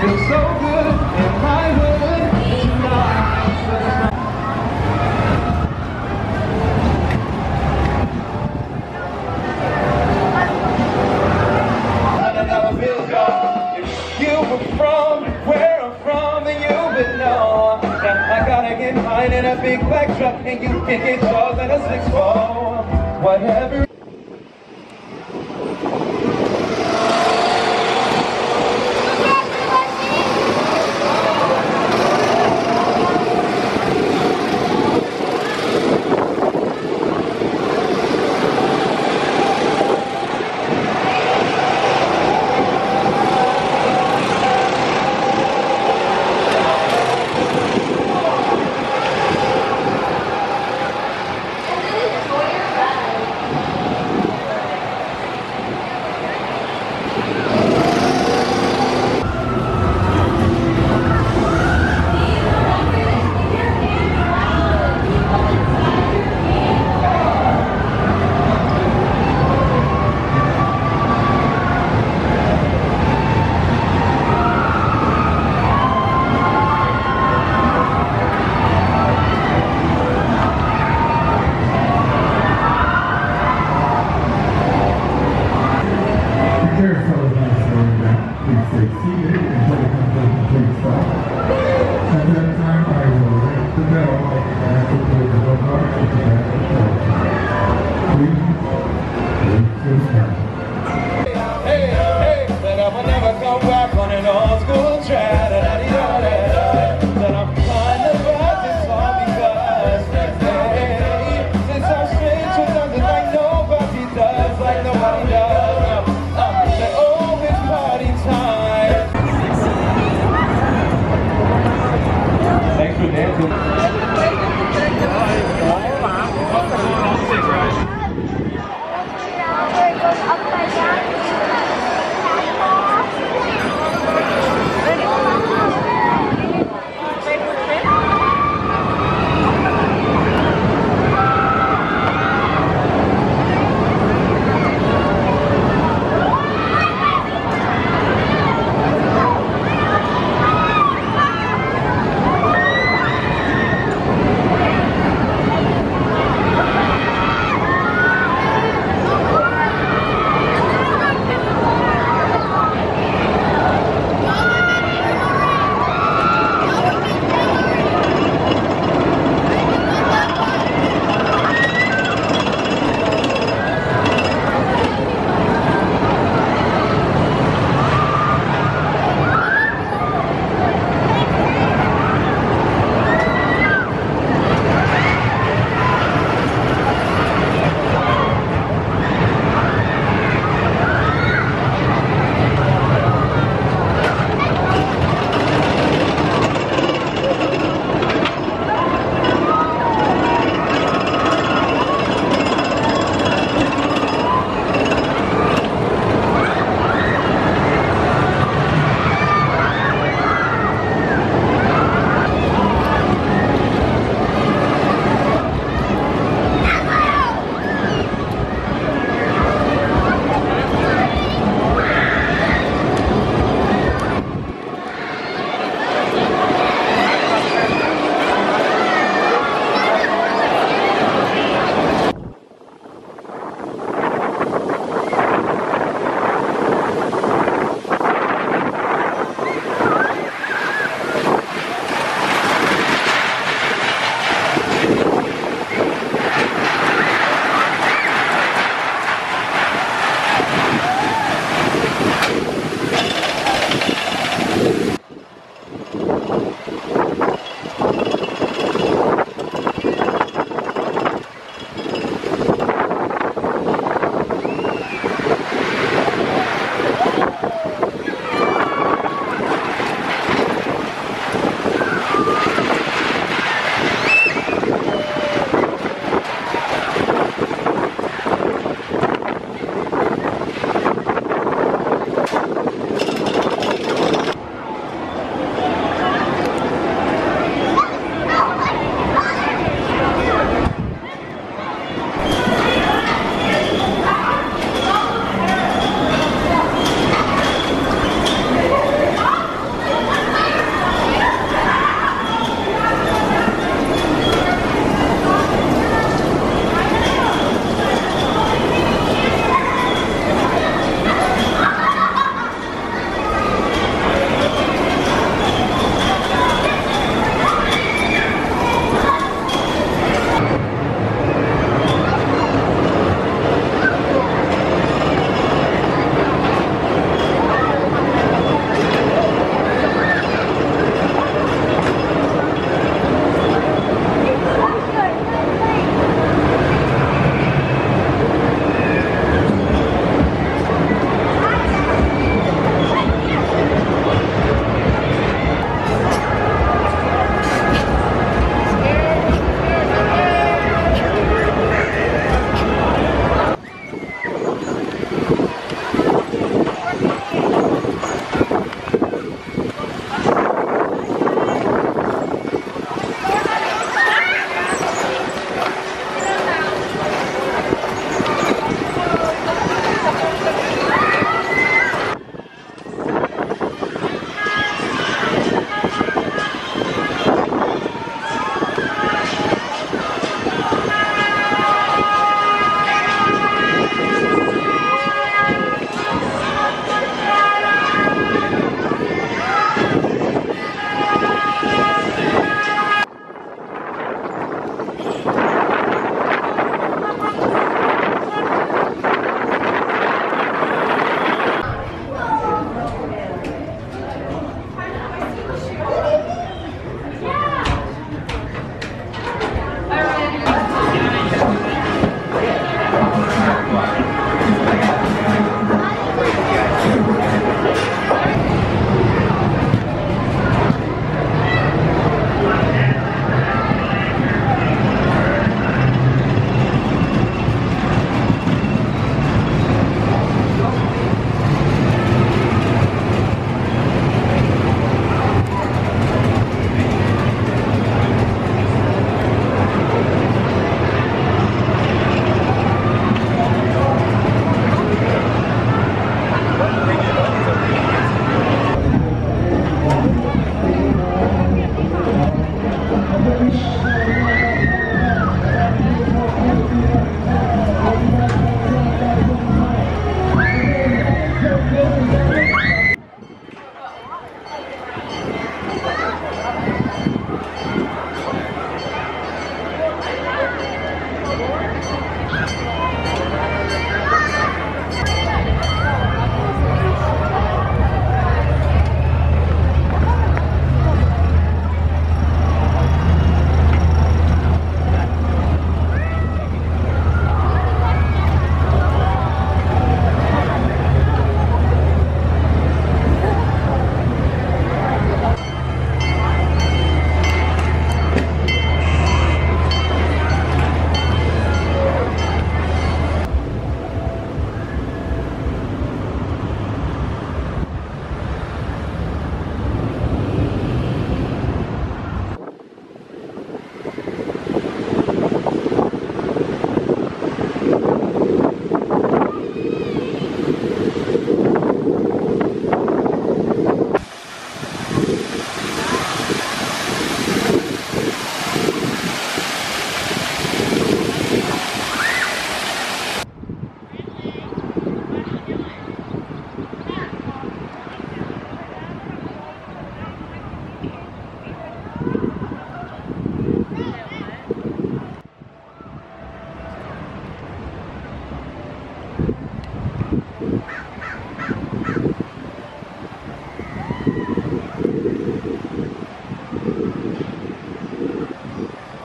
Feels so good in my hood tonight. Another bill gone. If you were from where I'm from, then you would know. Now I gotta get mine in a big black truck, and you can get yours in a 6-4. Whatever. Here